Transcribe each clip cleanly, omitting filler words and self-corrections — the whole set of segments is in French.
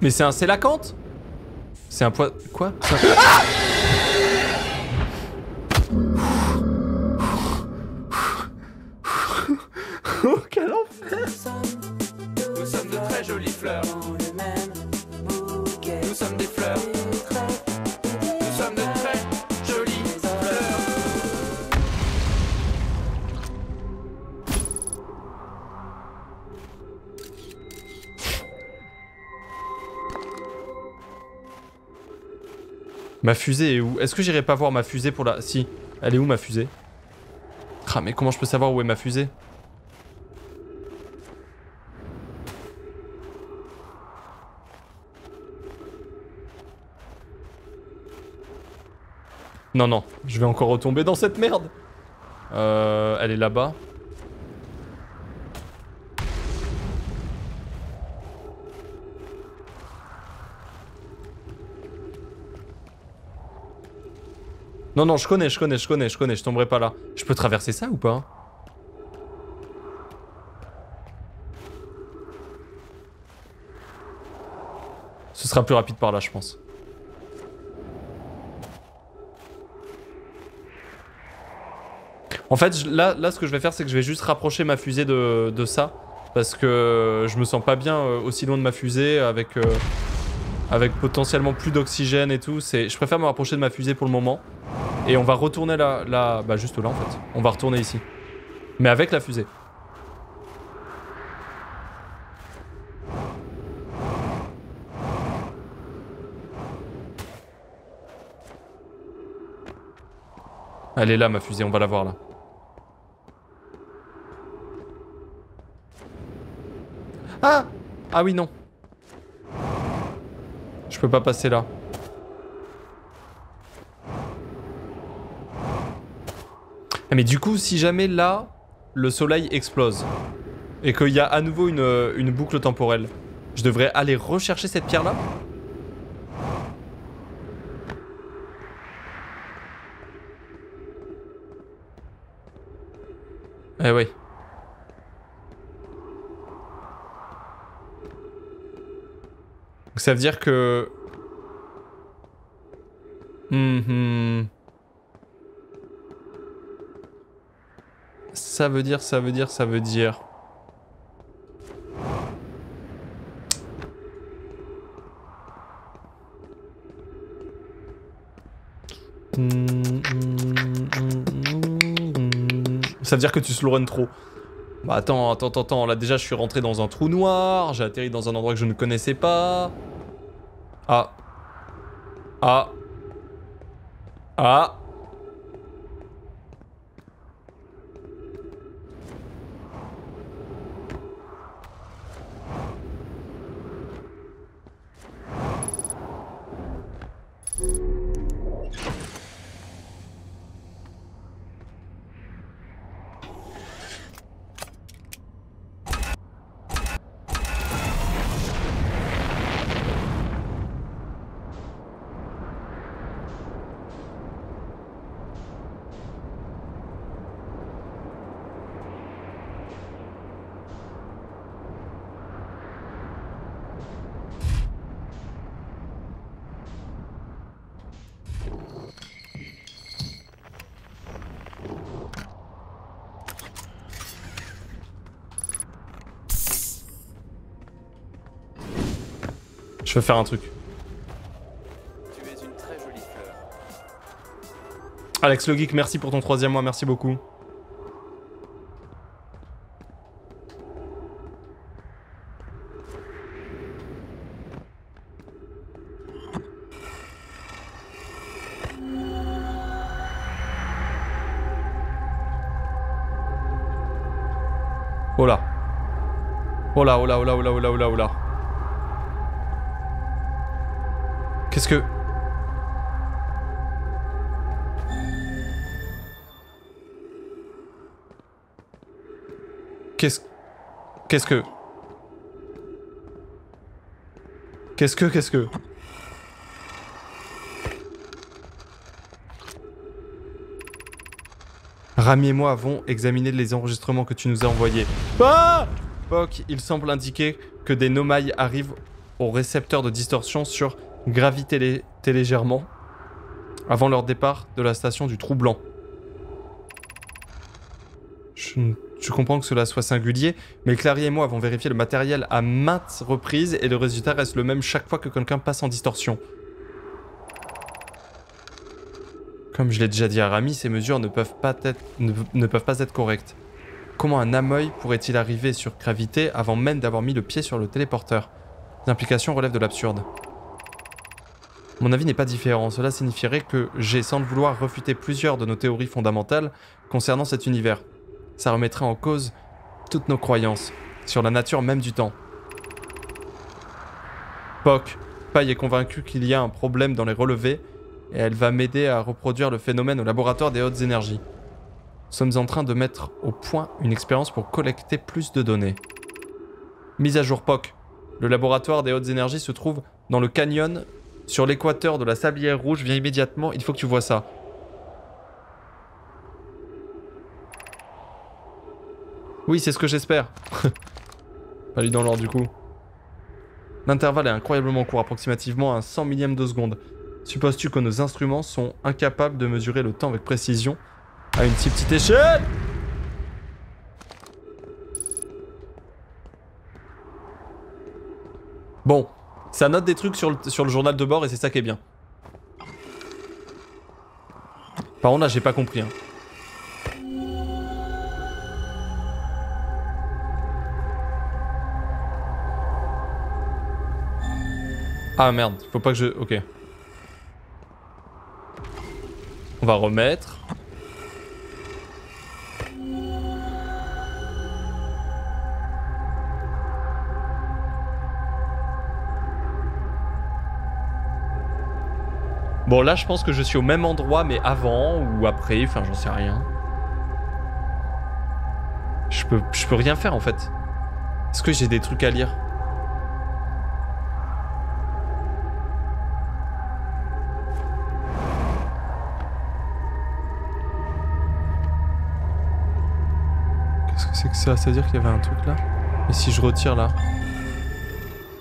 Mais c'est un sélacanthe. C'est un poids... Quoi un... Ah oh, quel enfer. Nous sommes de très jolies fleurs. Nous sommes des fleurs. Nous sommes de très jolies fleurs. Ma fusée est où? Est-ce que j'irai pas voir ma fusée pour la... Si, elle est où ma fusée? Ah mais comment je peux savoir où est ma fusée? Non, non, je vais encore retomber dans cette merde. Elle est là-bas. Non, non, je tomberai pas là. Je peux traverser ça ou pas? Ce sera plus rapide par là, je pense. En fait, là, ce que je vais faire, c'est que je vais juste rapprocher ma fusée de ça. Parce que je me sens pas bien aussi loin de ma fusée, avec potentiellement plus d'oxygène et tout. Je préfère me rapprocher de ma fusée pour le moment. Et on va retourner là bah juste là en fait. On va retourner ici. Mais avec la fusée. Elle est là ma fusée, on va la voir là. Ah! Ah oui, non. Je peux pas passer là. Ah mais du coup, si jamais là, le soleil explose, et qu'il y a à nouveau une boucle temporelle, je devrais aller rechercher cette pierre-là? Eh oui. Donc ça veut dire que... Ça veut dire... Ça veut dire que tu slow run trop. Bah attends, là déjà je suis rentré dans un trou noir, j'ai atterri dans un endroit que je ne connaissais pas... Ah. Je peux faire un truc. Tu es une très jolie fleur. Alex le Geek, merci pour ton 3e mois, merci beaucoup. Oh là. Qu'est-ce que... Qu'est-ce que... Ramy et moi avons examiné les enregistrements que tu nous as envoyés. Ah Poke, il semble indiquer que des Nomaï arrivent au récepteur de distorsion sur graviter légèrement avant leur départ de la station du trou blanc. Je comprends que cela soit singulier, mais Clary et moi avons vérifié le matériel à maintes reprises et le résultat reste le même chaque fois que quelqu'un passe en distorsion. Comme je l'ai déjà dit à Ramy, ces mesures ne peuvent pas être correctes. Comment un Amoy pourrait-il arriver sur gravité avant même d'avoir mis le pied sur le téléporteur? L'implication relève de l'absurde. Mon avis n'est pas différent, cela signifierait que j'ai sans le vouloir refuté plusieurs de nos théories fondamentales concernant cet univers. Ça remettrait en cause toutes nos croyances, sur la nature même du temps. Poke, Paille est convaincue qu'il y a un problème dans les relevés, et elle va m'aider à reproduire le phénomène au laboratoire des hautes énergies. Nous sommes en train de mettre au point une expérience pour collecter plus de données. Mise à jour Poke. Le laboratoire des hautes énergies se trouve dans le canyon, sur l'équateur de la Sablière Rouge. Viens immédiatement, il faut que tu vois ça. Oui, c'est ce que j'espère. Pas lui dans l'ordre du coup. L'intervalle est incroyablement court, approximativement un 100 millième de seconde. Supposes-tu que nos instruments sont incapables de mesurer le temps avec précision à une si petite échelle? Bon, ça note des trucs sur le journal de bord et c'est ça qui est bien. Par contre là, j'ai pas compris. Hein. Ah merde, faut pas que je... Ok. On va remettre. Bon là je pense que je suis au même endroit mais avant ou après, enfin j'en sais rien. Je peux rien faire en fait. Est-ce que j'ai des trucs à lire? Ça, c'est à dire qu'il y avait un truc là. Et si je retire là,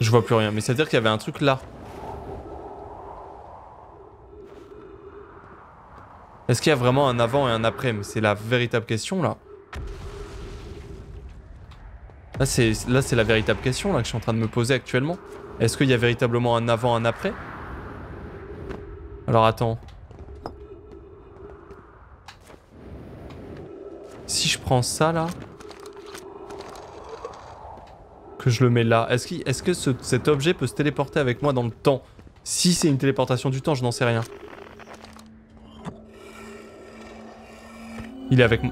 je vois plus rien. Mais ça veut dire qu'il y avait un truc là. Est-ce qu'il y a vraiment un avant et un après? C'est la véritable question là. Là c'est la véritable question là que je suis en train de me poser actuellement. Est-ce qu'il y a véritablement un avant, un après? Alors attends. Si je prends ça là. Que je le mets là. Est-ce que cet objet peut se téléporter avec moi dans le temps? Si c'est une téléportation du temps, je n'en sais rien. Il est avec moi.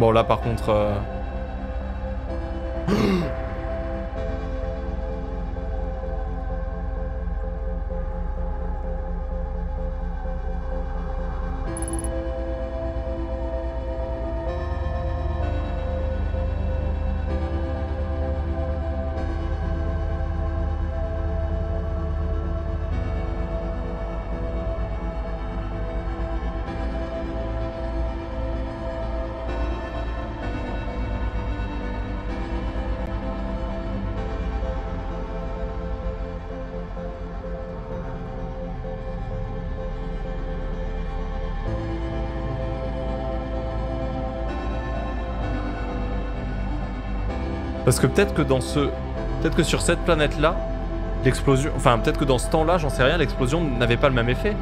Bon là par contre... Parce que peut-être que dans ce... Peut-être que sur cette planète-là, l'explosion... Enfin, peut-être que dans ce temps-là, j'en sais rien, l'explosion n'avait pas le même effet.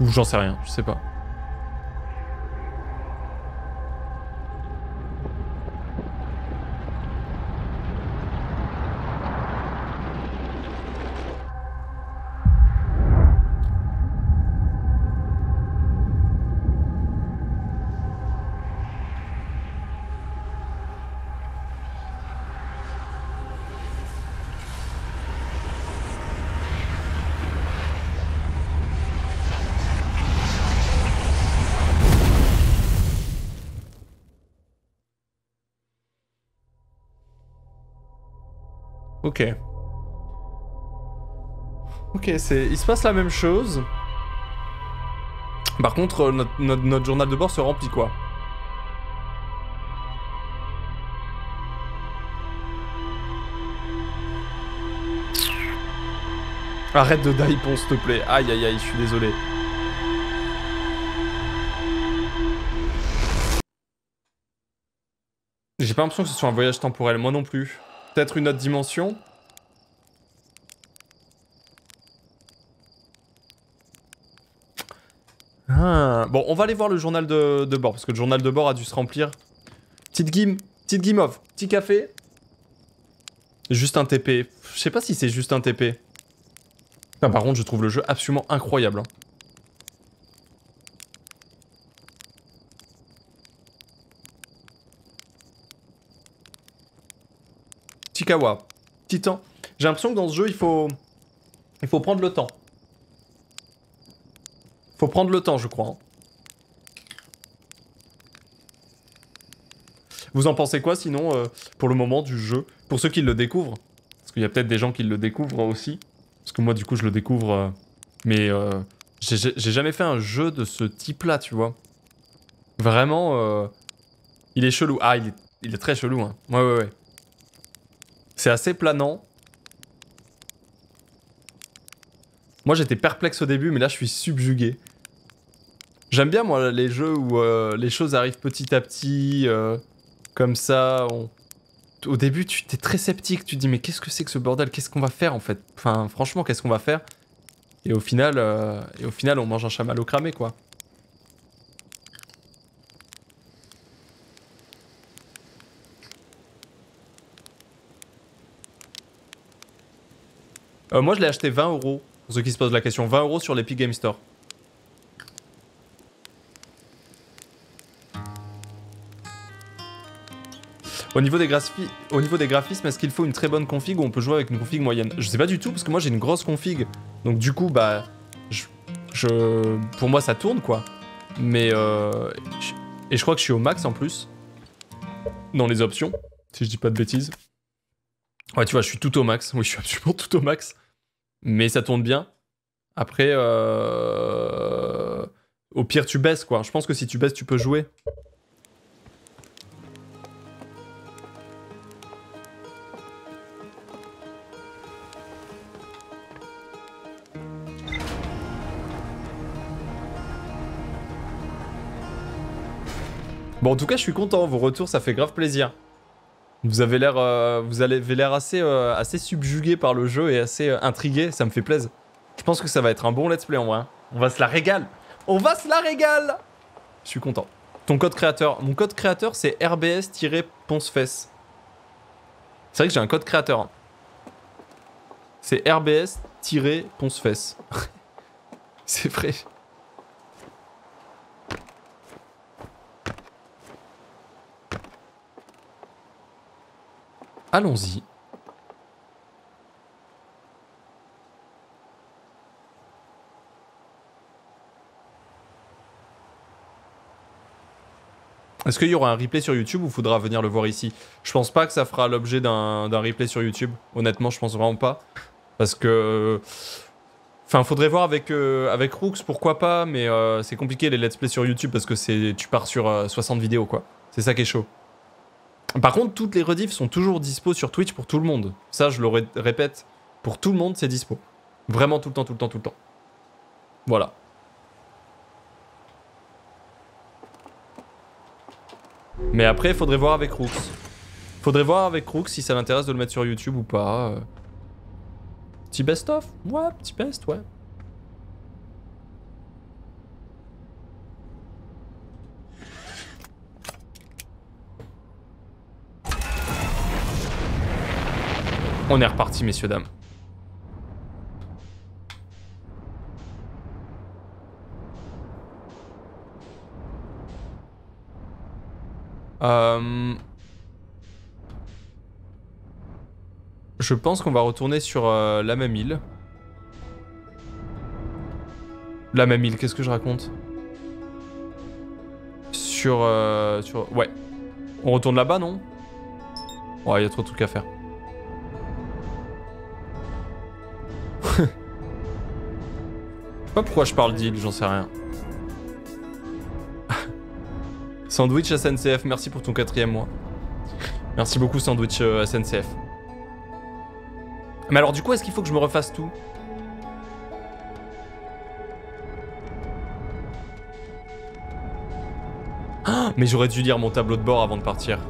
Ou j'en sais rien, je sais pas. Ok. Ok, il se passe la même chose. Par contre, notre journal de bord se remplit, quoi. Arrête de die, Pon, s'il te plaît. Aïe, aïe, aïe, je suis désolé. J'ai pas l'impression que ce soit un voyage temporel, moi non plus. Peut-être une autre dimension. Ah, bon, on va aller voir le journal de bord, parce que le journal de bord a dû se remplir. Petite game off, petit café. Juste un TP. Je sais pas si c'est juste un TP. Putain, par contre, je trouve le jeu absolument incroyable. Hein. Tikawa, Titan. J'ai l'impression que dans ce jeu, il faut prendre le temps. Faut prendre le temps, je crois. Hein. Vous en pensez quoi, sinon, pour le moment du jeu? Pour ceux qui le découvrent, parce qu'il y a peut-être des gens qui le découvrent aussi. Parce que moi, du coup, je le découvre, mais j'ai jamais fait un jeu de ce type-là, tu vois. Vraiment, il est chelou. Ah, il est très chelou, hein. Ouais, ouais, ouais. C'est assez planant. Moi, j'étais perplexe au début, mais là, je suis subjugué. J'aime bien, moi, les jeux où les choses arrivent petit à petit, comme ça, on... Au début, tu t'es très sceptique, tu te dis mais qu'est-ce que c'est que ce bordel? Qu'est-ce qu'on va faire en fait? Enfin, franchement, qu'est-ce qu'on va faire? Et au final, on mange un chamallow cramé, quoi. Moi, je l'ai acheté 20 €, pour ceux qui se posent la question. 20 € sur l'Epic Game Store. Au niveau des graphismes, est-ce qu'il faut une très bonne config ou on peut jouer avec une config moyenne? Je sais pas du tout, parce que moi j'ai une grosse config. Donc du coup, bah... Pour moi, ça tourne, quoi. Mais... Et je crois que je suis au max, en plus. Dans les options, si je dis pas de bêtises. Ouais, tu vois, je suis tout au max. Oui, je suis absolument tout au max. Mais ça tourne bien. Après, au pire, tu baisses, quoi. Je pense que si tu baisses, tu peux jouer. Bon, en tout cas, je suis content. Vos retours, ça fait grave plaisir. Vous avez l'air assez, assez subjugué par le jeu et assez intrigué. Ça me fait plaisir. Je pense que ça va être un bon let's play en vrai. Hein. On va se la régale. On va se la régale. Je suis content. Ton code créateur. Mon code créateur, c'est rbs-poncefesse. C'est vrai que j'ai un code créateur. Hein. C'est rbs-poncefesse. C'est vrai. Allons-y. Est-ce qu'il y aura un replay sur YouTube ou faudra venir le voir ici? Je pense pas que ça fera l'objet d'un replay sur YouTube. Honnêtement, je pense vraiment pas. Parce que... Enfin, faudrait voir avec Rooks, pourquoi pas, mais c'est compliqué les let's play sur YouTube parce que tu pars sur 60 vidéos, quoi. C'est ça qui est chaud. Par contre, toutes les rediffs sont toujours dispo sur Twitch pour tout le monde. Ça, je le répète, pour tout le monde, c'est dispo. Vraiment tout le temps, tout le temps, tout le temps. Voilà. Mais après, faudrait voir avec Rooks. Faudrait voir avec Rooks si ça l'intéresse de le mettre sur YouTube ou pas. Petit best-of? Ouais, petit best, ouais. On est reparti, messieurs, dames. Je pense qu'on va retourner sur la même île. La même île, qu'est-ce que je raconte? Ouais. On retourne là-bas, non? Ouais, il y a trop de trucs à faire. pas pourquoi je parle d'île, j'en sais rien. Sandwich SNCF, merci pour ton 4e mois. Merci beaucoup Sandwich SNCF. Mais alors du coup, est-ce qu'il faut que je me refasse tout? Ah, mais j'aurais dû lire mon tableau de bord avant de partir.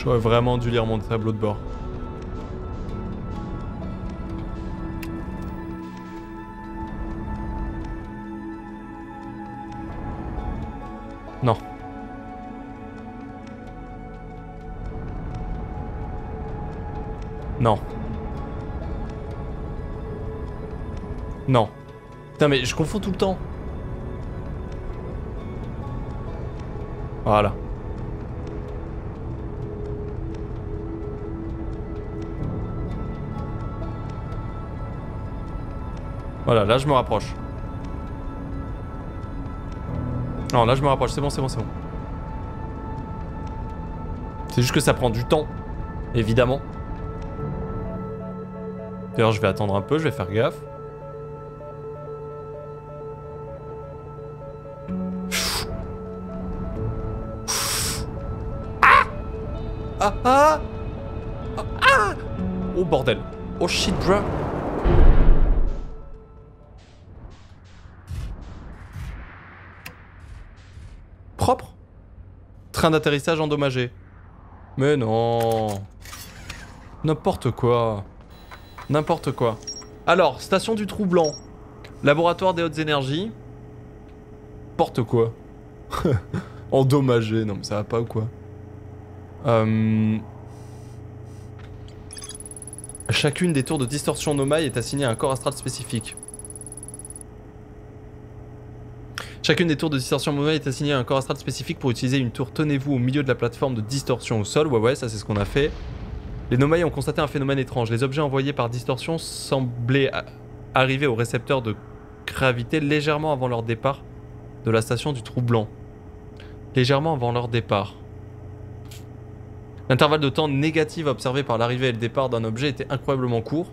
J'aurais vraiment dû lire mon tableau de bord. Non. Non. Non. Putain mais je confonds tout le temps. Voilà. Voilà, là je me rapproche. Non, là je me rapproche, c'est bon, c'est bon, c'est bon. C'est juste que ça prend du temps, évidemment. D'ailleurs, je vais attendre un peu, je vais faire gaffe. Ah ah ah ah. Oh bordel. Oh shit, bruh. Train d'atterrissage endommagé. Mais non. N'importe quoi. N'importe quoi. Alors, station du trou blanc. Laboratoire des hautes énergies. N'importe quoi. Endommagé. Non mais ça va pas ou quoi? Chacune des tours de distorsion Nomaï est assignée à un corps astral spécifique. Chacune des tours de distorsion Nomaï est assignée à un corps astral spécifique. Pour utiliser une tour, tenez-vous au milieu de la plateforme de distorsion au sol. Ouais, ouais, ça c'est ce qu'on a fait. Les Nomaï ont constaté un phénomène étrange. Les objets envoyés par distorsion semblaient arriver au récepteur de gravité légèrement avant leur départ de la station du trou blanc. Légèrement avant leur départ. L'intervalle de temps négatif observé par l'arrivée et le départ d'un objet était incroyablement court.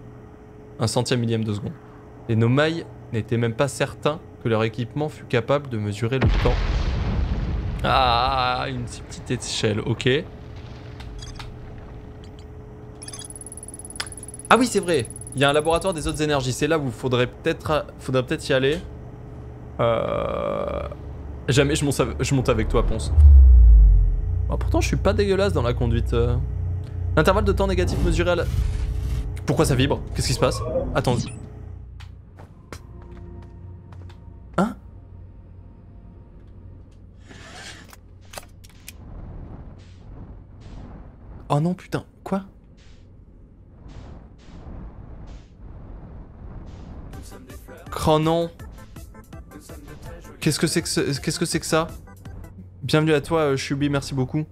1/100 millième de seconde. Les Nomaï n'étaient même pas certains que leur équipement fut capable de mesurer le temps. Ah, une petite échelle, ok. Ah oui, c'est vrai. Il y a un laboratoire des autres énergies. C'est là où faudrait peut-être y aller. Jamais je monte avec toi, Ponce. Oh, pourtant, je suis pas dégueulasse dans la conduite. L'intervalle de temps négatif mesuré à la... Pourquoi ça vibre? Qu'est-ce qui se passe? Attends. Hein? Oh non putain, quoi? Oh non. Qu'est-ce que c'est que ça? Bienvenue à toi Shubi, merci beaucoup.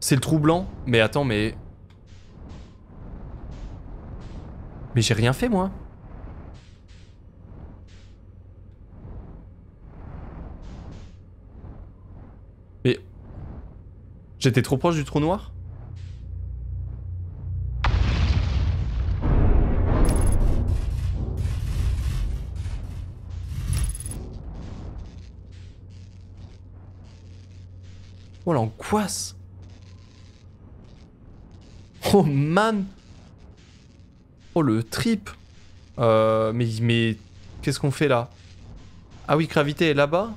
C'est le trou blanc? Mais attends, mais... Mais j'ai rien fait moi. Mais... J'étais trop proche du trou noir? Oh l'angoisse! Oh man! Oh le trip! Mais qu'est-ce qu'on fait là? Ah oui, gravité est là-bas?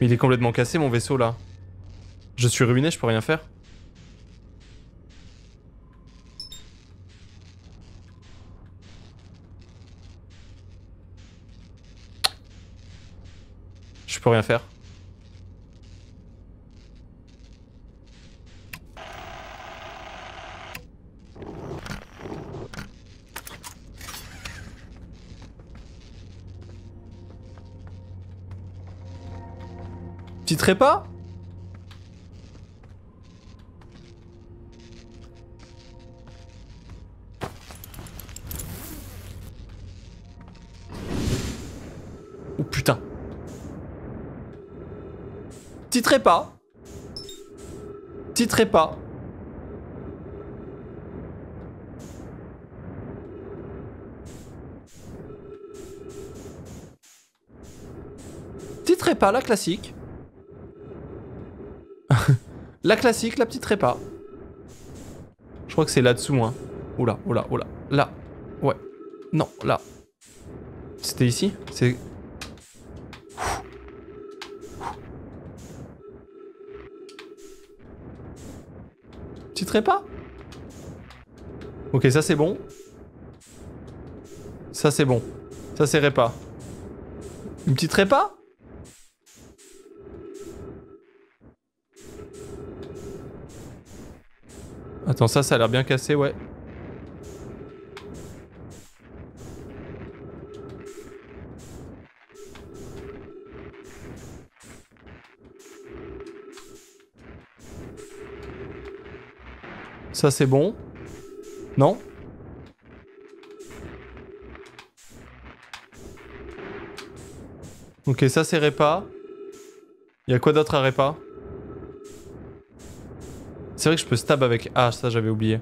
Mais il est complètement cassé mon vaisseau là. Je suis ruiné, je peux rien faire. peux rien faire. Petit trépas ? Oh putain. Petit trépas. Petit trépas. Petit trépas, la classique. La classique, la petite répa. Je crois que c'est là-dessous, hein. Oula, oula, oula. Là. Ouais. Non, là. C'était ici? C'est... Petite répa? Ok, ça c'est bon. Ça c'est bon. Ça c'est répa. Une petite répa? Attends, ça, ça a l'air bien cassé, ouais. Ça, c'est bon. Non? Ok, ça, c'est répa. Y'a quoi d'autre à répa? C'est vrai que je peux stab avec... Ah, ça j'avais oublié.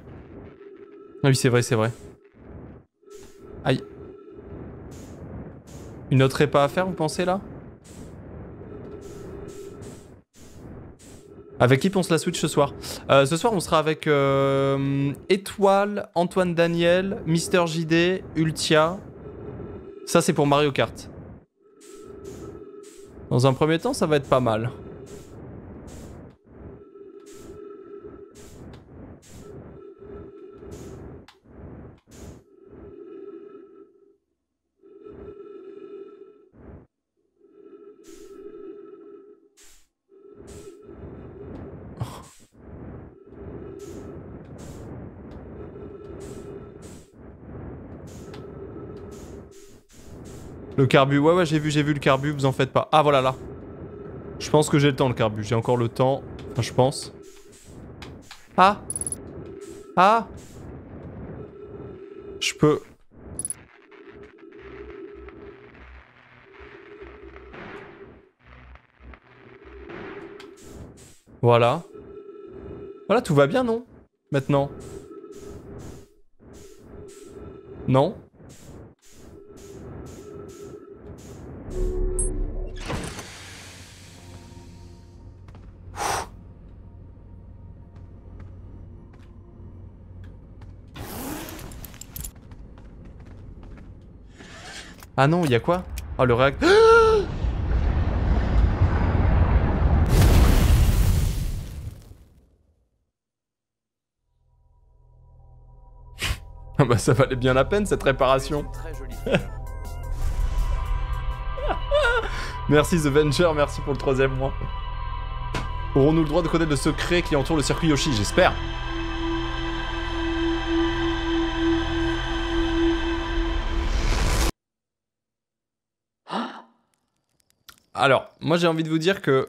Ah oui, c'est vrai, c'est vrai. Aïe. Une autre répa à faire, vous pensez, là? Avec qui ponce la Switch ce soir? Ce soir, on sera avec... étoile, Antoine Daniel, Mister JD, Ultia. Ça, c'est pour Mario Kart. Dans un premier temps, ça va être pas mal. Le carbu, ouais, ouais, j'ai vu le carbu, vous en faites pas. Ah, voilà, là. Je pense que j'ai le temps, le carbu. J'ai encore le temps. Enfin, je pense. Ah! Ah! Je peux... Voilà. Voilà, tout va bien, non? Maintenant. Non? Ah non, il y a quoi? Oh, le réacteur. Ah bah ça valait bien la peine cette réparation. Très joli. Merci The Venger, merci pour le 3e mois. Aurons-nous le droit de connaître le secret qui entoure le circuit Yoshi? J'espère. Alors, moi j'ai envie de vous dire que...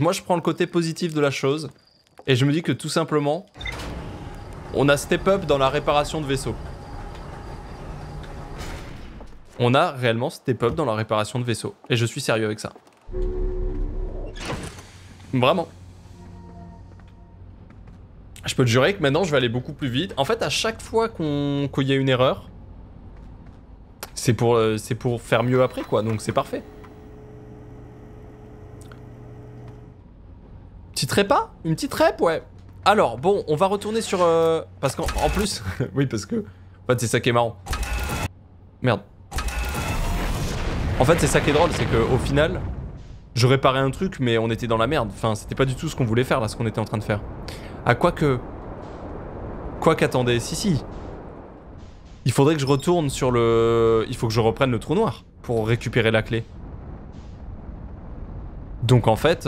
Moi je prends le côté positif de la chose. Et je me dis que tout simplement... On a step up dans la réparation de vaisseaux. On a réellement step up dans la réparation de vaisseaux. Et je suis sérieux avec ça. Vraiment. Je peux te jurer que maintenant je vais aller beaucoup plus vite. En fait, à chaque fois qu'il y a une erreur... c'est pour faire mieux après quoi, donc c'est parfait. Petite répa? Une petite rép, ouais. Alors, bon, on va retourner sur... Parce qu'en plus... oui, parce que... En fait, c'est ça qui est marrant. Merde. En fait, c'est ça qui est drôle, c'est qu'au final... Je réparais un truc, mais on était dans la merde. Enfin, c'était pas du tout ce qu'on voulait faire, là, ce qu'on était en train de faire. Ah, quoique... Quoi qu'attendez, si, si. Il faudrait que je retourne sur le... Il faut que je reprenne le trou noir pour récupérer la clé. Donc en fait...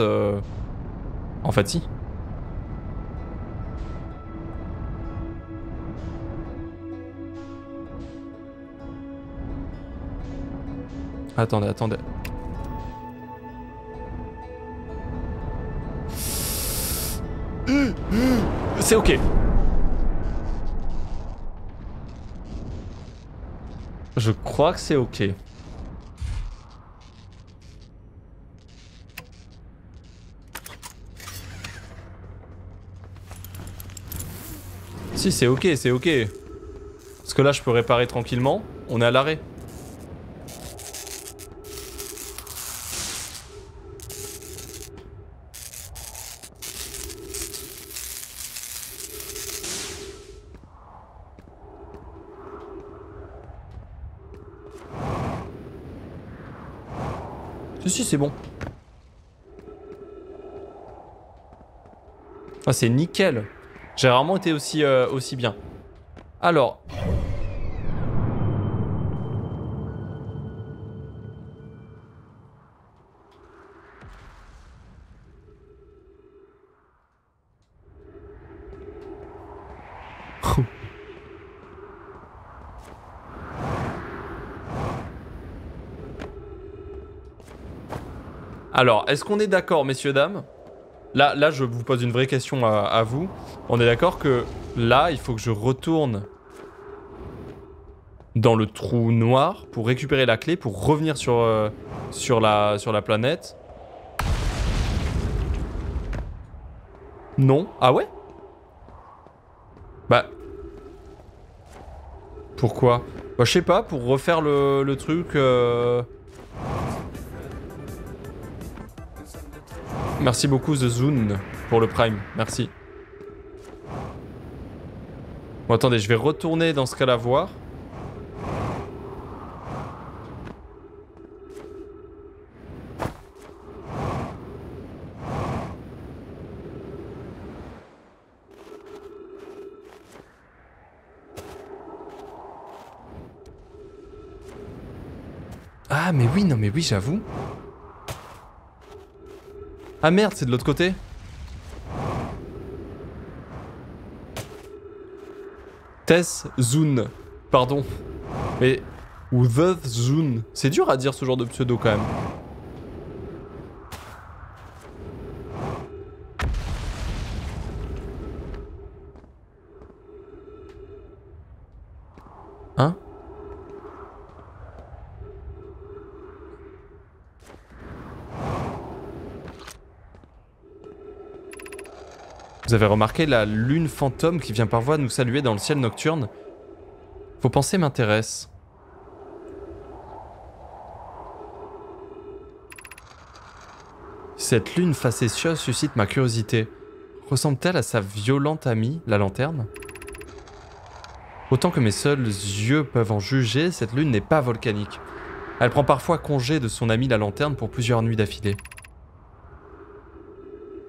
si. Attendez, attendez. C'est ok. Je crois que c'est ok. Si, c'est ok, c'est ok. Parce que là, je peux réparer tranquillement. On est à l'arrêt. Si, c'est bon. Ah, c'est nickel. J'ai rarement été aussi, aussi bien. Alors. Alors, est-ce qu'on est d'accord, messieurs, dames? Là, je vous pose une vraie question à vous. On est d'accord que là, il faut que je retourne dans le trou noir pour récupérer la clé, pour revenir sur la planète. Non? Ah ouais? Bah... Pourquoi? Bah, je sais pas, pour refaire le truc... Merci beaucoup TheZoon pour le prime, merci. Bon attendez, je vais retourner dans ce cas-là voir. Ah mais oui, non mais oui, j'avoue. Ah merde, c'est de l'autre côté. Tess Zune, pardon. Mais... Ou The Zune. C'est dur à dire ce genre de pseudo quand même. Hein? Vous avez remarqué la lune fantôme qui vient par voie nous saluer dans le ciel nocturne? Vos pensées m'intéressent. Cette lune facétieuse suscite ma curiosité. Ressemble-t-elle à sa violente amie, la lanterne? Autant que mes seuls yeux peuvent en juger, cette lune n'est pas volcanique. Elle prend parfois congé de son amie la lanterne pour plusieurs nuits d'affilée.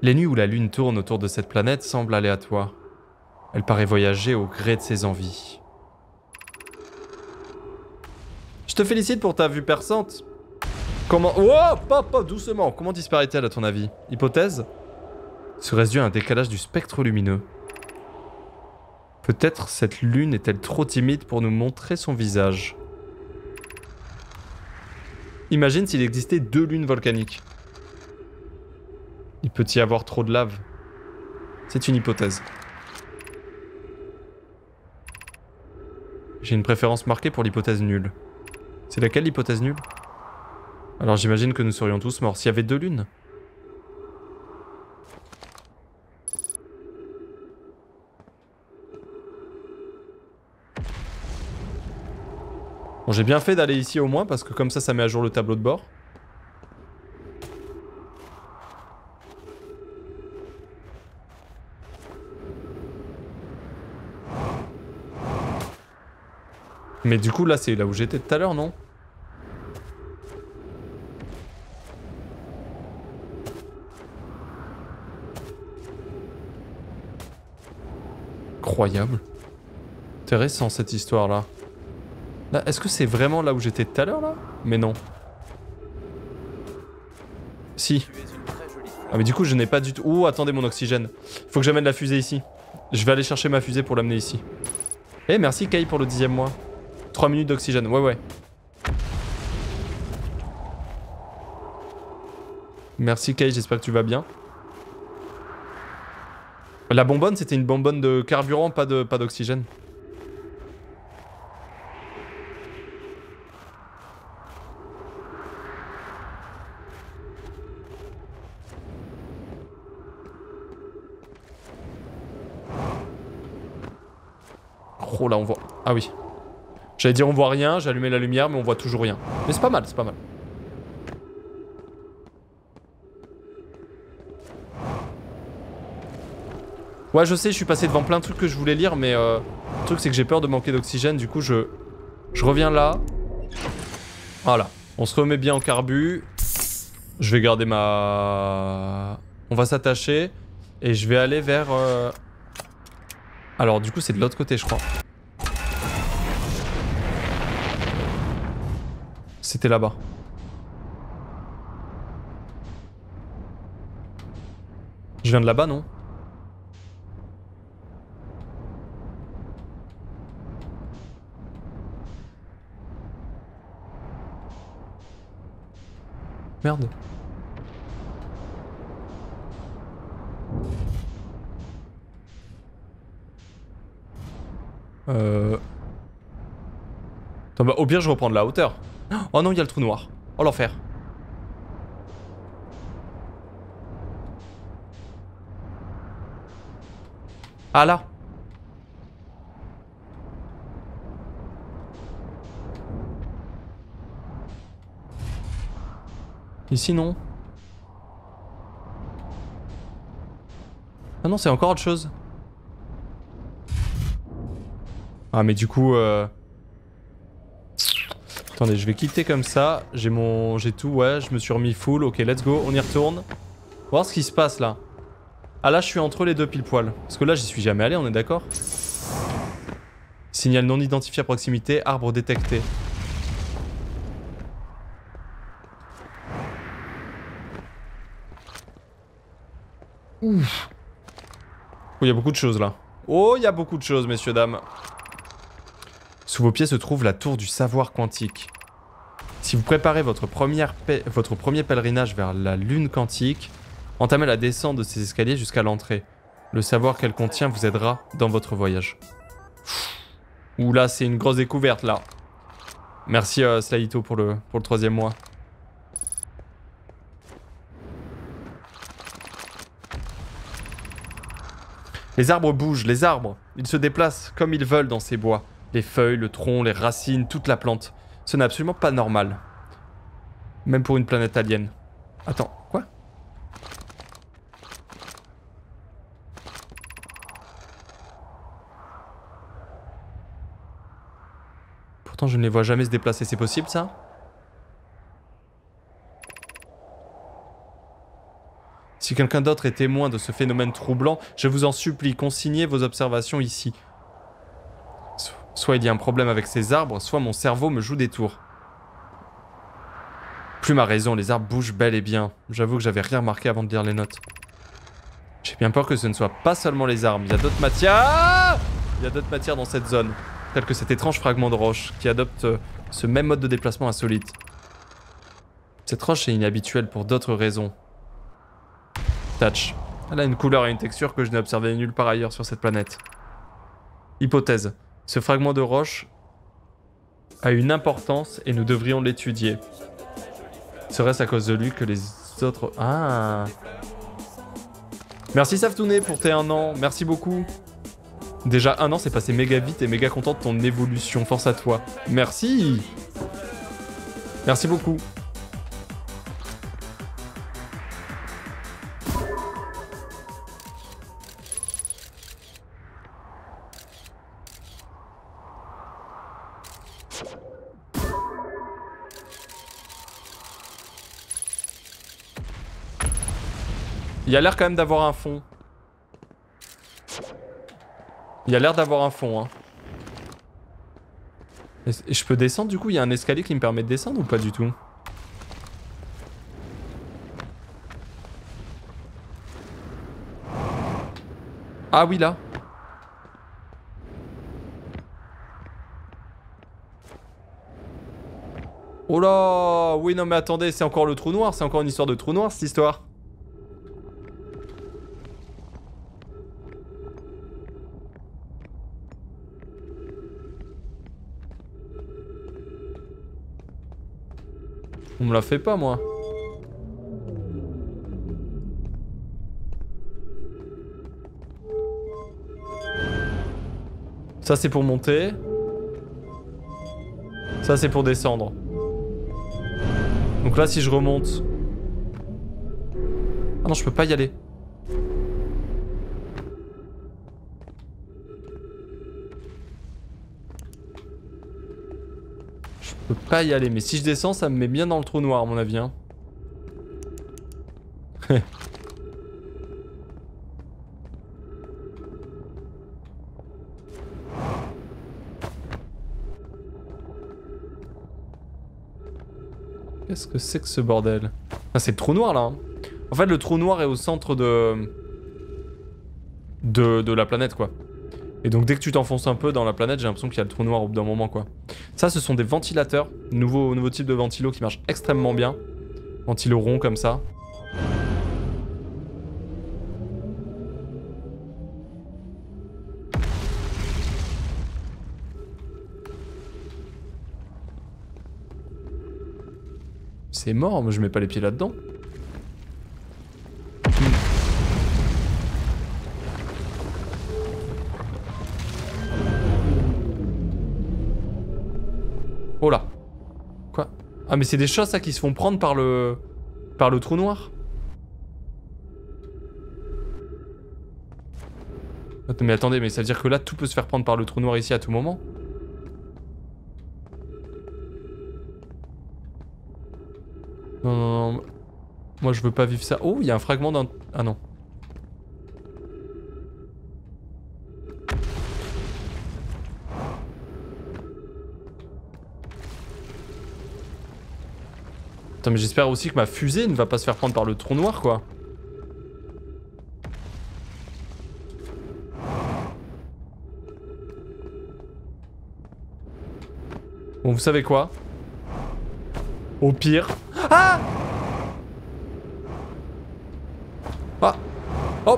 Les nuits où la lune tourne autour de cette planète semblent aléatoires. Elle paraît voyager au gré de ses envies. Je te félicite pour ta vue perçante. Comment... Oh, papa, doucement. Comment disparaît-elle à ton avis? Hypothèse? Serait-ce dû à un décalage du spectre lumineux? Peut-être cette lune est-elle trop timide pour nous montrer son visage. Imagine s'il existait deux lunes volcaniques. Il peut y avoir trop de lave. C'est une hypothèse. J'ai une préférence marquée pour l'hypothèse nulle. C'est laquelle l'hypothèse nulle? Alors j'imagine que nous serions tous morts s'il y avait deux lunes. Bon, j'ai bien fait d'aller ici au moins parce que comme ça, ça met à jour le tableau de bord. Mais du coup, là, c'est là où j'étais tout à l'heure, non? Incroyable. Intéressant, cette histoire-là. Là, est-ce que c'est vraiment là où j'étais tout à l'heure, là? Mais non. Si. Ah mais du coup je n'ai pas du tout... Ouh, attendez mon oxygène. Faut que j'amène la fusée ici. Je vais aller chercher ma fusée pour l'amener ici. Eh merci Kay pour le 10e mois. 3 minutes d'oxygène, ouais ouais. Merci Kay, j'espère que tu vas bien. La bonbonne, c'était une bonbonne de carburant, pas d'oxygène. Oh là on voit... Ah oui. J'allais dire on voit rien, j'ai allumé la lumière mais on voit toujours rien. Mais c'est pas mal, c'est pas mal. Ouais je sais, je suis passé devant plein de trucs que je voulais lire mais le truc c'est que j'ai peur de manquer d'oxygène, du coup je reviens là. Voilà, on se remet bien en carbu. Je vais garder ma... On va s'attacher et je vais aller vers... Alors du coup c'est de l'autre côté je crois. C'était là-bas. Je viens de là-bas non ? Merde. Attends, bah, au pire je reprends de la hauteur. Oh non il y a le trou noir. Oh l'enfer. Ah là. Ici non. Ah non c'est encore autre chose. Ah mais du coup Attendez je vais quitter comme ça. J'ai mon... j'ai tout ouais je me suis remis full. Ok let's go on y retourne. Voir ce qui se passe là. Ah là je suis entre les deux pile poil. Parce que là j'y suis jamais allé on est d'accord. Signal non identifié à proximité. Arbre détecté. Ouf. Oh, il y a beaucoup de choses là. Oh, il y a beaucoup de choses, messieurs, dames. Sous vos pieds se trouve la tour du savoir quantique. Si vous préparez votre premier pèlerinage vers la lune quantique, entamez la descente de ces escaliers jusqu'à l'entrée. Le savoir qu'elle contient vous aidera dans votre voyage. Ouh là, c'est une grosse découverte là. Merci Slaïto pour le 3e mois. Les arbres bougent, les arbres. Ils se déplacent comme ils veulent dans ces bois. Les feuilles, le tronc, les racines, toute la plante. Ce n'est absolument pas normal. Même pour une planète alien. Attends, quoi? Pourtant je ne les vois jamais se déplacer, c'est possible ça? Si quelqu'un d'autre est témoin de ce phénomène troublant, je vous en supplie, consignez vos observations ici. Soit il y a un problème avec ces arbres, soit mon cerveau me joue des tours. Plus ma raison, les arbres bougent bel et bien. J'avoue que j'avais rien remarqué avant de lire les notes. J'ai bien peur que ce ne soit pas seulement les arbres, il y a d'autres matières... Il y a d'autres matières dans cette zone, telles que cet étrange fragment de roche qui adopte ce même mode de déplacement insolite. Cette roche est inhabituelle pour d'autres raisons. Touch. Elle a une couleur et une texture que je n'ai observées nulle part ailleurs sur cette planète. Hypothèse. Ce fragment de roche a une importance et nous devrions l'étudier. Serait-ce à cause de lui que les autres... Ah. Merci Saftouné pour tes 1 an. Merci beaucoup. Déjà 1 an, c'est passé méga vite et méga content de ton évolution. Force à toi. Merci. Merci beaucoup. Il y a l'air quand même d'avoir un fond. Il y a l'air d'avoir un fond, hein. Et je peux descendre du coup? Il y a un escalier qui me permet de descendre ou pas du tout? Ah oui, là. Oh là. Oui, non mais attendez, c'est encore le trou noir. C'est encore une histoire de trou noir, cette histoire. On me la fait pas, moi. Ça, c'est pour monter. Ça, c'est pour descendre. Donc là, si je remonte... Ah non, je peux pas y aller. Je peux pas y aller. Mais si je descends, ça me met bien dans le trou noir, à mon avis. Hein. Qu'est-ce que c'est que ce bordel? Ah, c'est le trou noir là. En fait, le trou noir est au centre de la planète, quoi. Et donc dès que tu t'enfonces un peu dans la planète, j'ai l'impression qu'il y a le trou noir au bout d'un moment, quoi. Ça, ce sont des ventilateurs. Nouveau type de ventilo qui marche extrêmement bien. Ventilo rond comme ça. C'est mort, moi je mets pas les pieds là-dedans. Oh là. Quoi? Ah mais c'est des chats ça qui se font prendre par le... trou noir. Attends, mais attendez, mais ça veut dire que là tout peut se faire prendre par le trou noir ici à tout moment? Non, non, non. Moi, je veux pas vivre ça. Oh, il y a un fragment d'un... Ah non. Putain, mais j'espère aussi que ma fusée ne va pas se faire prendre par le trou noir, quoi. Bon, vous savez quoi? Au pire... Ah! Ah! Oh! Au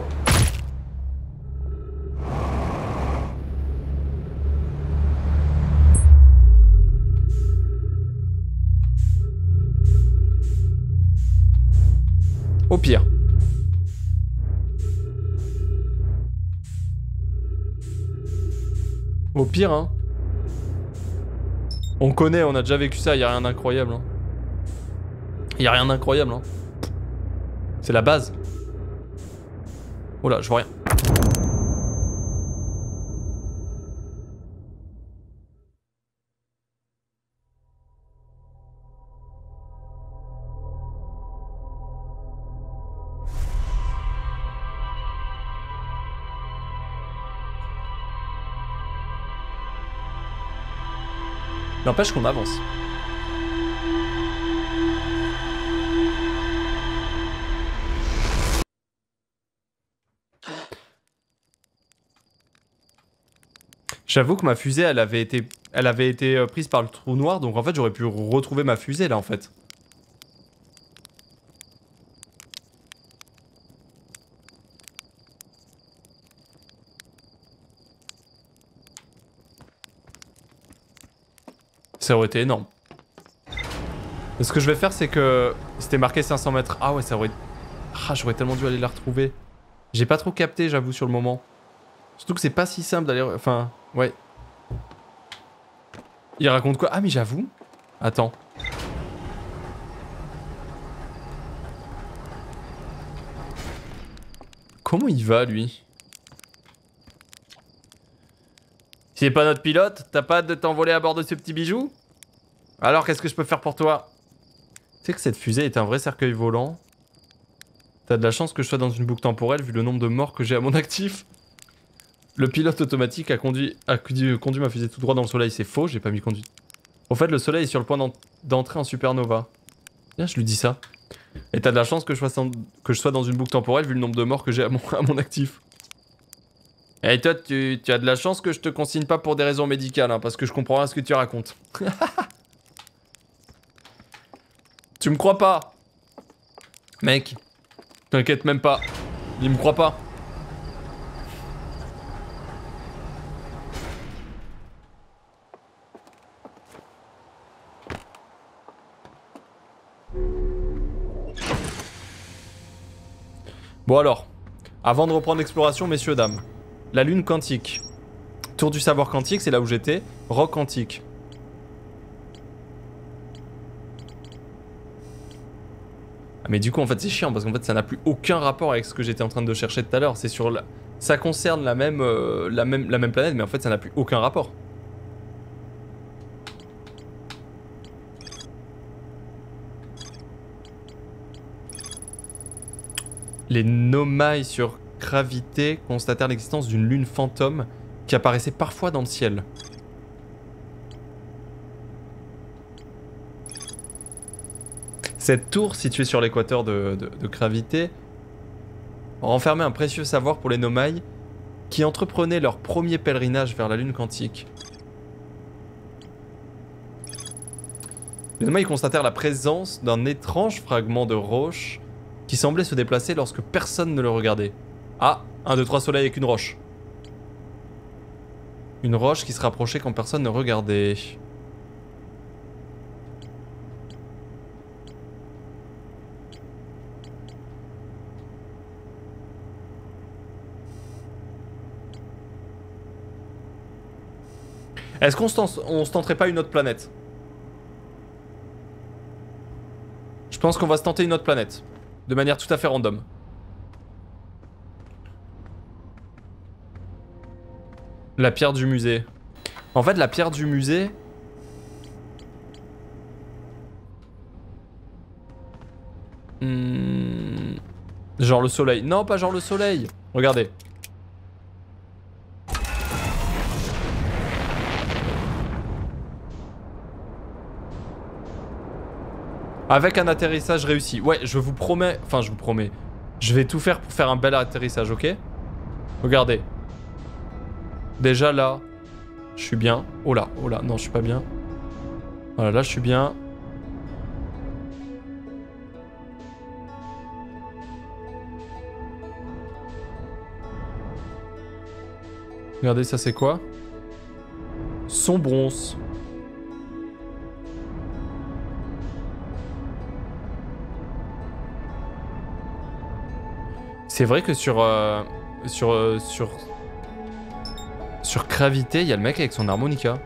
pire. Au pire, hein. On connaît, on a déjà vécu ça, y a rien d'incroyable, hein. Y'a rien d'incroyable, hein. C'est la base. Oh là, je vois rien. N'empêche qu'on avance. J'avoue que ma fusée, elle avait été prise par le trou noir, donc en fait j'aurais pu retrouver ma fusée là en fait. Ça aurait été énorme. Ce que je vais faire, c'est que c'était marqué 500 mètres. Ah ouais, ça aurait... Ah, j'aurais tellement dû aller la retrouver. J'ai pas trop capté, j'avoue, sur le moment. Surtout que c'est pas si simple d'aller... Enfin... Ouais. Il raconte quoi? Ah mais j'avoue. Attends. Comment il va lui? Si t'es pas notre pilote, t'as pas de t'envoler à bord de ce petit bijou? Alors qu'est-ce que je peux faire pour toi? Tu sais que cette fusée est un vrai cercueil volant. T'as de la chance que je sois dans une boucle temporelle vu le nombre de morts que j'ai à mon actif. Le pilote automatique a conduit ma fusée tout droit dans le soleil. C'est faux, j'ai pas mis conduite. Au fait, le soleil est sur le point d'entrer en supernova. Tiens, je lui dis ça. Et t'as de la chance que je sois dans une boucle temporelle vu le nombre de morts que j'ai à mon actif. Et toi, tu as de la chance que je te consigne pas pour des raisons médicales, hein, parce que je comprends rien à ce que tu racontes. Tu me crois pas? Mec, t'inquiète même pas. Il me croit pas. Bon alors, avant de reprendre l'exploration, messieurs, dames, la lune quantique. Tour du savoir quantique, c'est là où j'étais. Rock quantique. Ah, mais du coup, en fait, c'est chiant parce qu'en fait, ça n'a plus aucun rapport avec ce que j'étais en train de chercher tout à l'heure. C'est sur la... Ça concerne la même planète, mais en fait, ça n'a plus aucun rapport. Les Nomaï sur gravité constatèrent l'existence d'une lune fantôme qui apparaissait parfois dans le ciel. Cette tour, située sur l'équateur de gravité, renfermait un précieux savoir pour les Nomaï qui entreprenaient leur premier pèlerinage vers la lune quantique. Les Nomaï constatèrent la présence d'un étrange fragment de roche qui semblait se déplacer lorsque personne ne le regardait. Ah, 1, 2, 3 soleils avec une roche. Une roche qui se rapprochait quand personne ne regardait. Est-ce qu'on se tenterait pas une autre planète? Je pense qu'on va se tenter une autre planète. De manière tout à fait random. La pierre du musée. En fait, la pierre du musée... Genre le soleil. Non, pas genre le soleil. Regardez. Avec un atterrissage réussi. Ouais, je vous promets... Enfin, je vous promets. Je vais tout faire pour faire un bel atterrissage, ok? Regardez. Déjà, là, je suis bien. Oh là, non, je suis pas bien. Voilà, là, je suis bien. Regardez, ça, c'est quoi? Son bronze. C'est vrai que sur gravité, il y a le mec avec son harmonica.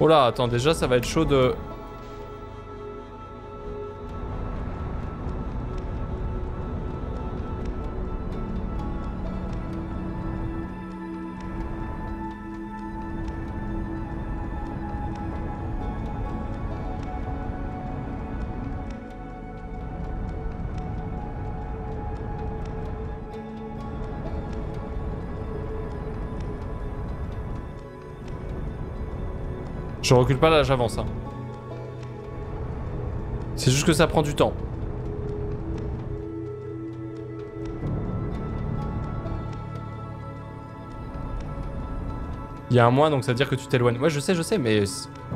Oh là, attends, déjà ça va être chaud de... Je recule pas là, j'avance. Hein. C'est juste que ça prend du temps. Il y a un mois, donc ça veut dire que tu t'éloignes. Ouais, je sais, mais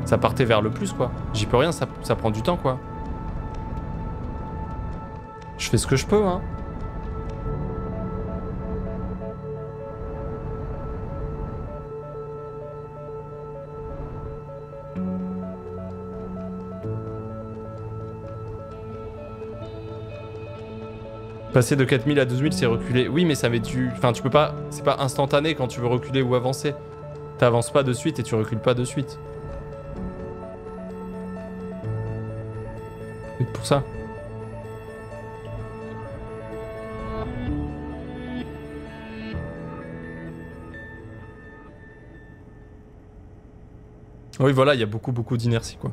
ça partait vers le plus, quoi. J'y peux rien, ça prend du temps, quoi. Je fais ce que je peux, hein. Passer de 4000 à 12000, c'est reculer. Oui, mais ça met du... Enfin, tu peux pas... C'est pas instantané quand tu veux reculer ou avancer. T'avances pas de suite et tu recules pas de suite. C'est pour ça. Oui, voilà, il y a beaucoup d'inertie, quoi.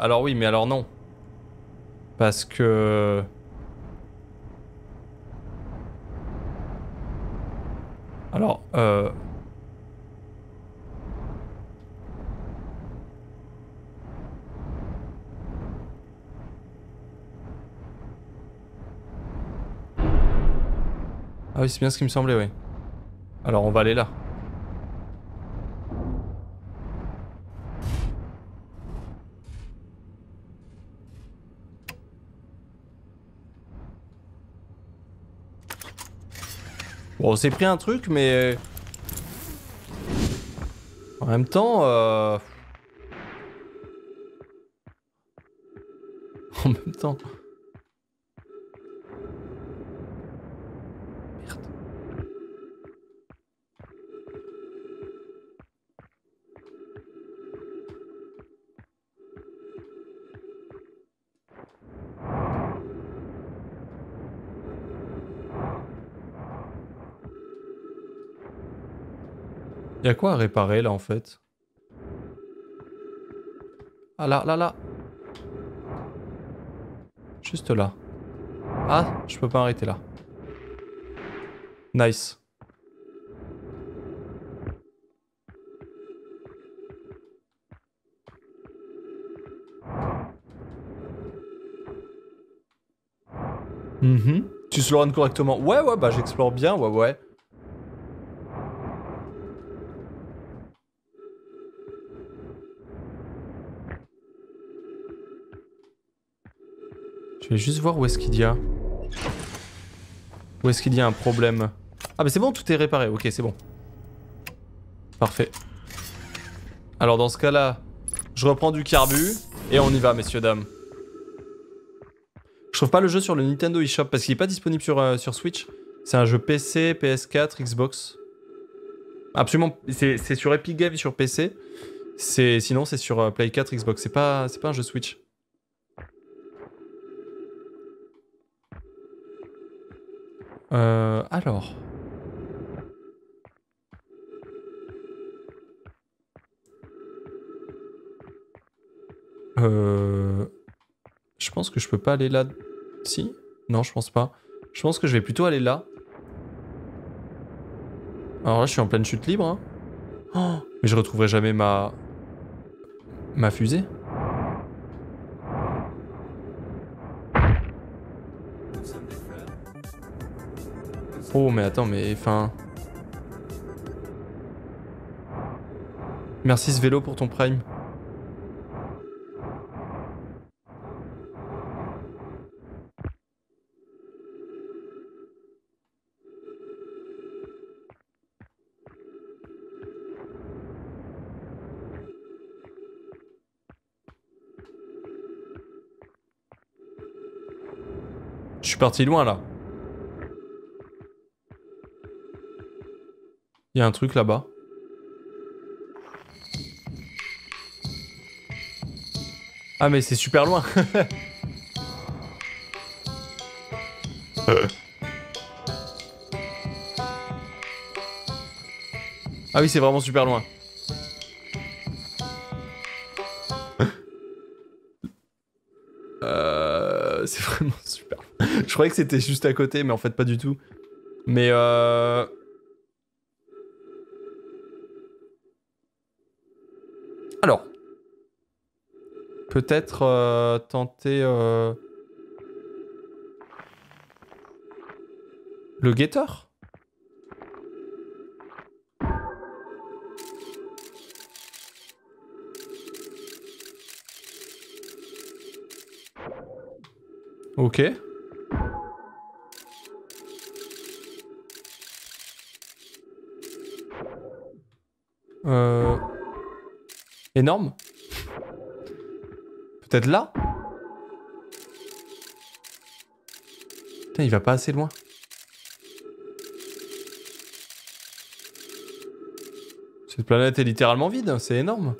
Alors oui, mais alors non. Parce que... Alors, Ah oui, c'est bien ce qui me semblait, oui. Alors on va aller là. Bon, on s'est pris un truc, mais... En même temps... En même temps... Y'a quoi à réparer là en fait? Ah là. Juste là. Ah, je peux pas arrêter là. Nice. Tu slow run correctement. Ouais, bah j'explore bien, ouais. Je vais juste voir où est-ce qu'il y a. Où est-ce qu'il y a un problème? Ah bah c'est bon, tout est réparé, ok c'est bon. Parfait. Alors dans ce cas là, je reprends du carbu et on y va messieurs dames. Je trouve pas le jeu sur le Nintendo eShop parce qu'il est pas disponible sur Switch. C'est un jeu PC, PS4, Xbox. Absolument, c'est sur Epic Games sur PC. Sinon c'est sur Play 4, Xbox, c'est pas un jeu Switch. Alors... Je pense que je peux pas aller là... Si? Non, je pense pas. Je pense que je vais plutôt aller là. Alors là, je suis en pleine chute libre. Hein. Oh, mais je retrouverai jamais ma fusée. Oh mais attends mais enfin... Merci ce vélo pour ton prime. Je suis parti loin là. Il y a un truc là-bas. Ah mais c'est super loin. Ah oui, c'est vraiment super loin. C'est vraiment super loin. Je croyais que c'était juste à côté, mais en fait pas du tout. Mais Alors, peut-être tenter le guetteur. Ok. Énorme. Peut-être là? Putain, il va pas assez loin. Cette planète est littéralement vide, c'est énorme.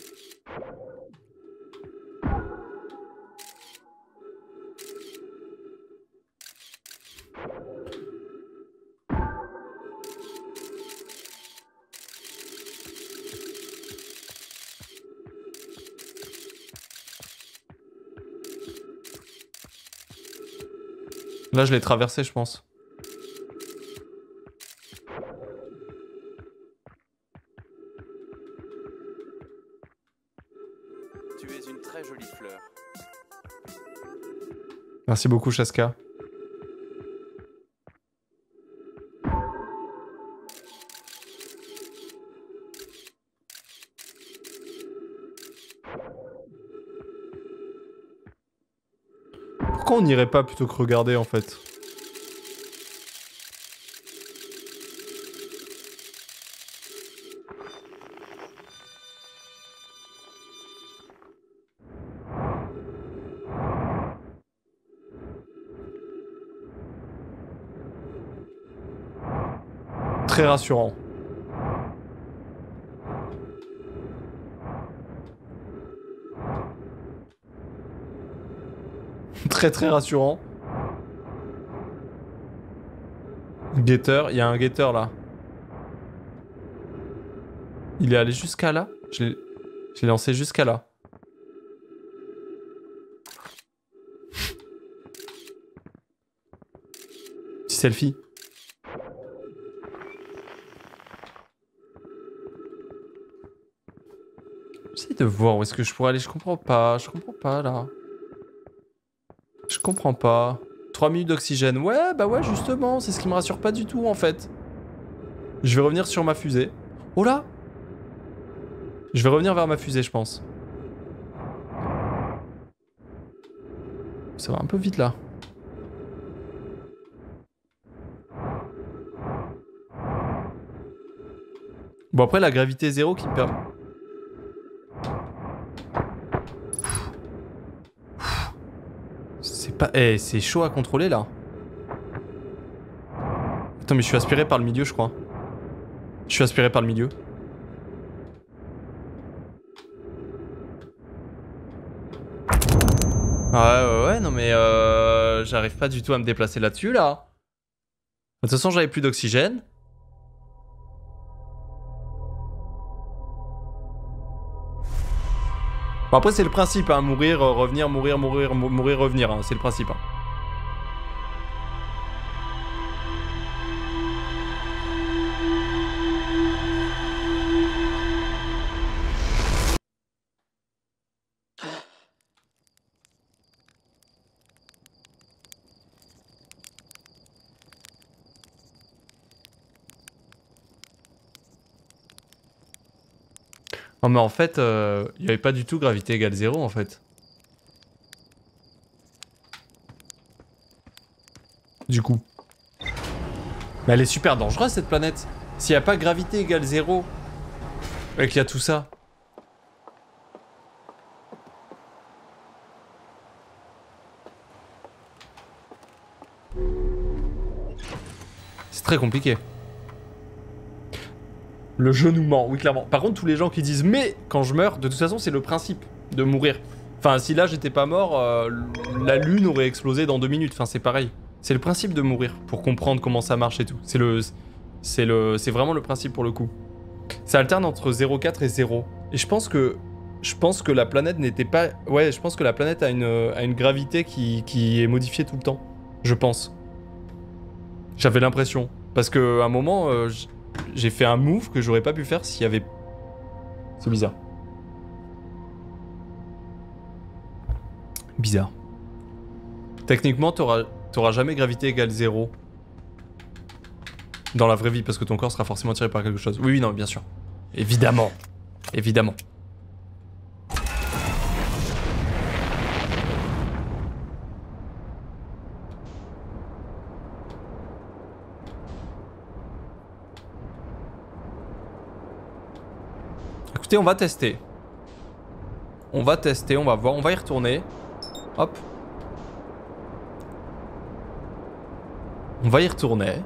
Là, je l'ai traversé, je pense. Tu es une très jolie fleur. Merci beaucoup, Chaska. Pourquoi on n'irait pas plutôt que regarder en fait? Très rassurant. Très rassurant. Guetteur, il y a un guetteur là. Il est allé jusqu'à là. J'ai lancé jusqu'à là. Petit selfie. J'essaie de voir où est-ce que je pourrais aller. Je comprends pas là. Je comprends pas. 3 minutes d'oxygène. Ouais, bah ouais, justement. C'est ce qui me rassure pas du tout, en fait. Je vais revenir sur ma fusée. Oh là! Je vais revenir vers ma fusée, je pense. Ça va un peu vite, là. Bon, après, la gravité zéro qui me permet... Eh, c'est chaud à contrôler là. Attends, mais je suis aspiré par le milieu, je crois. Je suis aspiré par le milieu. Ouais, non mais j'arrive pas du tout à me déplacer là-dessus là. De toute façon, j'avais plus d'oxygène. Bon après c'est le principe, hein, mourir, revenir, mourir, mourir, mourir, revenir, hein, c'est le principe. Hein. Non mais en fait, il n'y avait pas du tout gravité égale 0 en fait. Du coup. Mais elle est super dangereuse cette planète. S'il n'y a pas gravité égale 0 et qu'il y a tout ça. C'est très compliqué. Le jeu nous ment, oui clairement. Par contre, tous les gens qui disent « mais quand je meurs », de toute façon, c'est le principe de mourir. Enfin, si là, j'étais pas mort, la lune aurait explosé dans 2 minutes. Enfin, c'est pareil. C'est le principe de mourir, pour comprendre comment ça marche et tout. C'est vraiment le principe pour le coup. Ça alterne entre 0,4 et 0. Et je pense que la planète n'était pas... Ouais, je pense que la planète a une gravité qui est modifiée tout le temps. Je pense. J'avais l'impression. Parce qu'à un moment... J'ai fait un move que j'aurais pas pu faire s'il y avait... C'est bizarre. Bizarre. Techniquement, t'auras jamais gravité égale 0. Dans la vraie vie, parce que ton corps sera forcément tiré par quelque chose. Oui, non, bien sûr. Évidemment. Évidemment. Écoutez, on va tester. On va voir, on va y retourner. Hop. On va y retourner.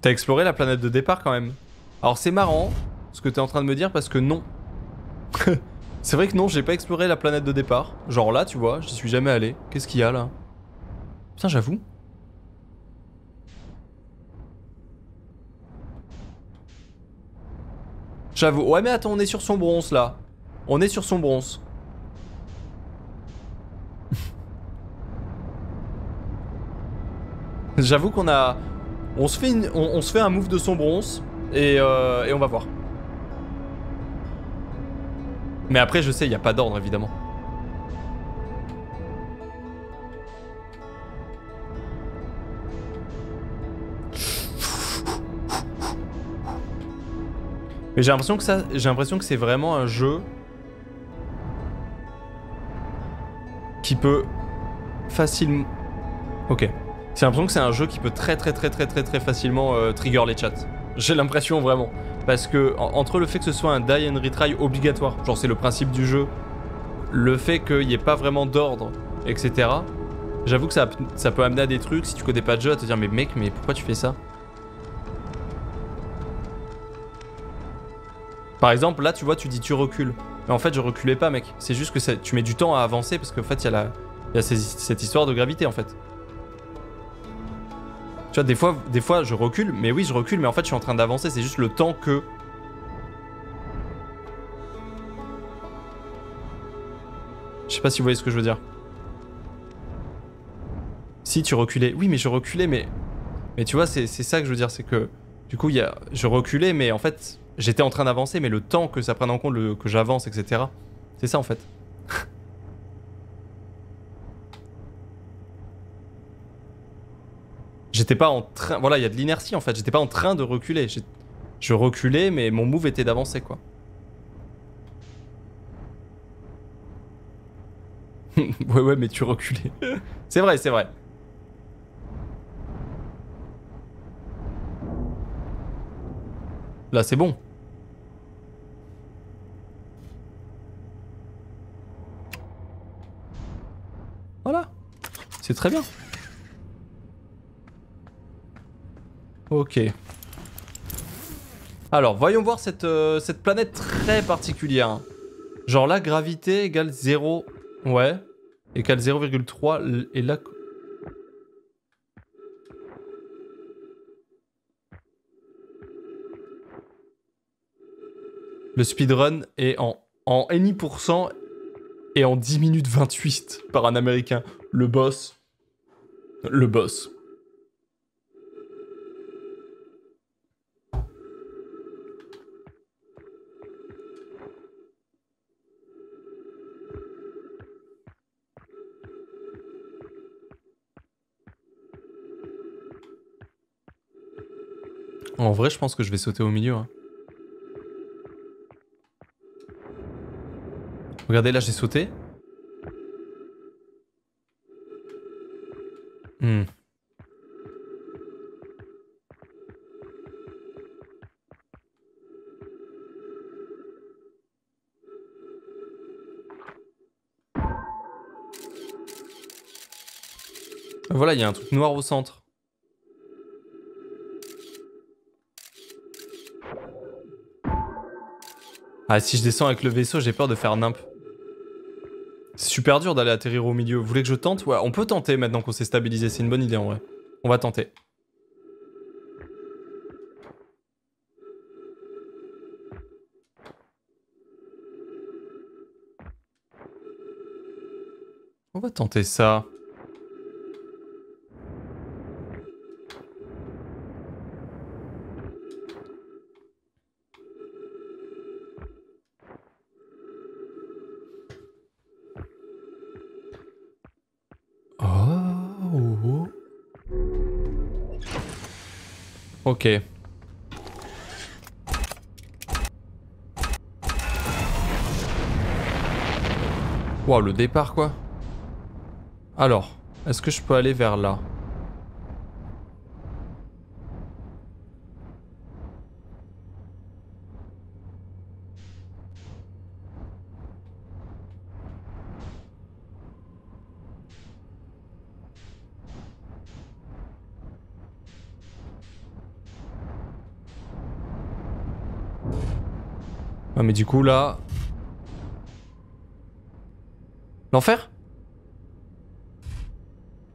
T'as exploré la planète de départ quand même. Alors c'est marrant ce que t'es en train de me dire parce que non. C'est vrai que non, j'ai pas exploré la planète de départ. Genre là, tu vois, j'y suis jamais allé. Qu'est-ce qu'il y a là ? Putain, j'avoue. J'avoue. Ouais mais attends, on est sur son bronze là. On est sur son bronze. J'avoue qu'on a... on se fait un move de son bronze et on va voir. Mais après je sais, il n'y a pas d'ordre évidemment. Mais j'ai l'impression que ça, j'ai l'impression que c'est vraiment un jeu qui peut facilement... Ok. J'ai l'impression que c'est un jeu qui peut très facilement trigger les chats. J'ai l'impression vraiment. Parce que entre le fait que ce soit un die and retry obligatoire, genre c'est le principe du jeu, le fait qu'il n'y ait pas vraiment d'ordre, etc. J'avoue que ça, ça peut amener à des trucs, si tu connais pas de jeu, à te dire mais mec, mais pourquoi tu fais ça? Par exemple, là, tu vois, tu dis tu recules. Mais en fait, je reculais pas, mec. C'est juste que ça, tu mets du temps à avancer parce qu'en fait, il y a cette histoire de gravité, en fait. Tu vois, des fois, je recule, mais oui, je recule, mais en fait, je suis en train d'avancer. C'est juste le temps que... Je sais pas si vous voyez ce que je veux dire. Si, tu reculais. Oui, mais je reculais, mais... Mais tu vois, c'est ça que je veux dire, c'est que... Du coup, je reculais, mais en fait... J'étais en train d'avancer, mais le temps que ça prenne en compte, que j'avance, etc. C'est ça en fait. J'étais pas en train... Voilà, il y a de l'inertie en fait. J'étais pas en train de reculer. Je reculais, mais mon move était d'avancer, quoi. ouais, mais tu reculais. C'est vrai, c'est vrai. Là, c'est bon. Voilà, c'est très bien. Ok. Alors, voyons voir cette planète très particulière. Genre là, gravité égale 0. Ouais. Égale 0,3. Et là... Le speedrun est en any% et en 10 minutes 28 par un américain. Le boss. Le boss. En vrai, je pense que je vais sauter au milieu. Hein. Regardez, là j'ai sauté. Voilà, il y a un truc noir au centre. Ah, si je descends avec le vaisseau, j'ai peur de faire nimp. C'est super dur d'aller atterrir au milieu. Vous voulez que je tente? Ouais, on peut tenter maintenant qu'on s'est stabilisé. C'est une bonne idée en vrai. On va tenter. On va tenter ça. Ok. Waouh, le départ quoi. Alors, est-ce que je peux aller vers là? Ah mais du coup là... L'enfer?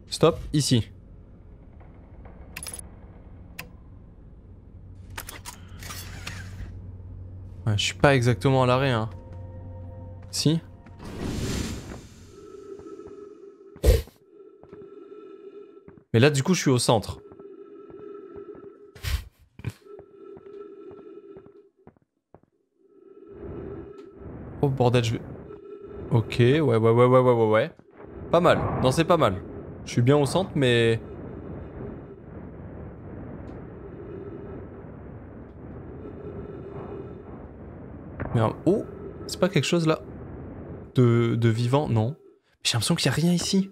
Stop, ici. Ouais, je suis pas exactement à l'arrêt, hein. Si ? Mais là, du coup, je suis au centre. Oh, bordel, je vais... Ok, ouais. Pas mal. Non, c'est pas mal. Je suis bien au centre, mais... Merde. Oh, c'est pas quelque chose, là, de vivant, non. J'ai l'impression qu'il n'y a rien ici.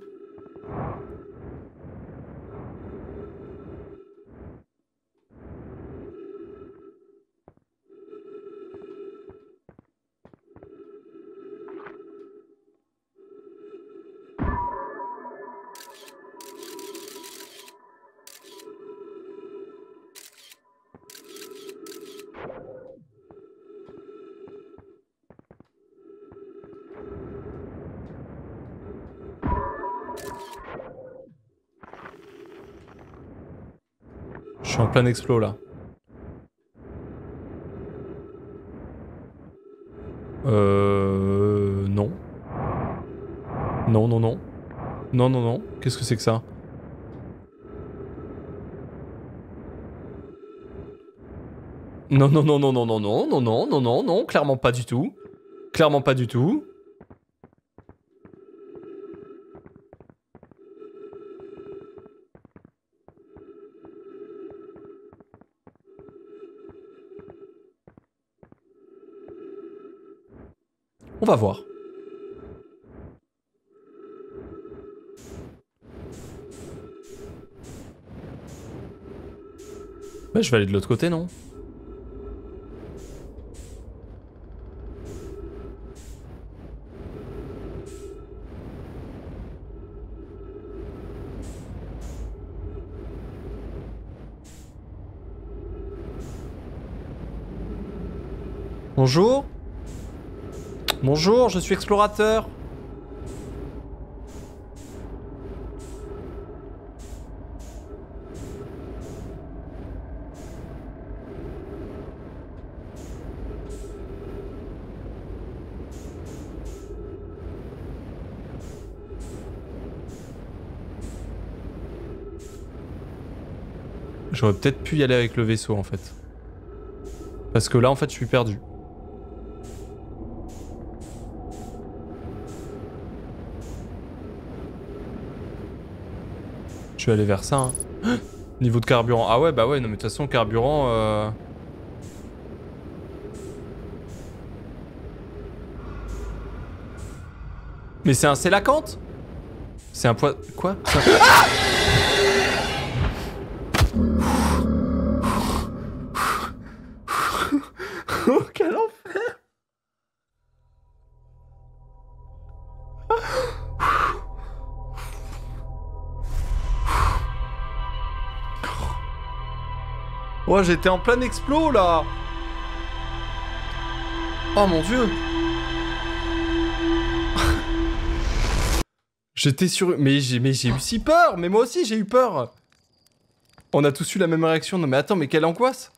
Plein d'explos là. Non. Non. Qu'est-ce que c'est que ça? Non. Clairement pas du tout. On va voir. Bah, je vais aller de l'autre côté, non? Bonjour. Bonjour, je suis explorateur. J'aurais peut-être pu y aller avec le vaisseau en fait. Parce que là en fait je suis perdu. Je vais aller vers ça. Hein. Niveau de carburant. Ah ouais, bah ouais, non, mais de toute façon, carburant. Mais c'est un sélacanthe? C'est un poids. Quoi? Ah! Oh, quel enfer! Oh, j'étais en plein explos là. Oh mon dieu. J'étais sur... Mais j'ai eu si peur. Mais moi aussi j'ai eu peur. On a tous eu la même réaction. Non mais attends, mais quelle angoisse.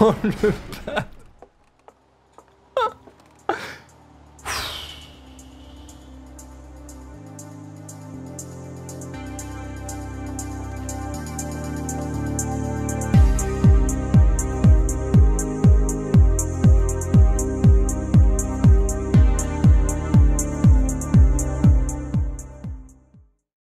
Oh le...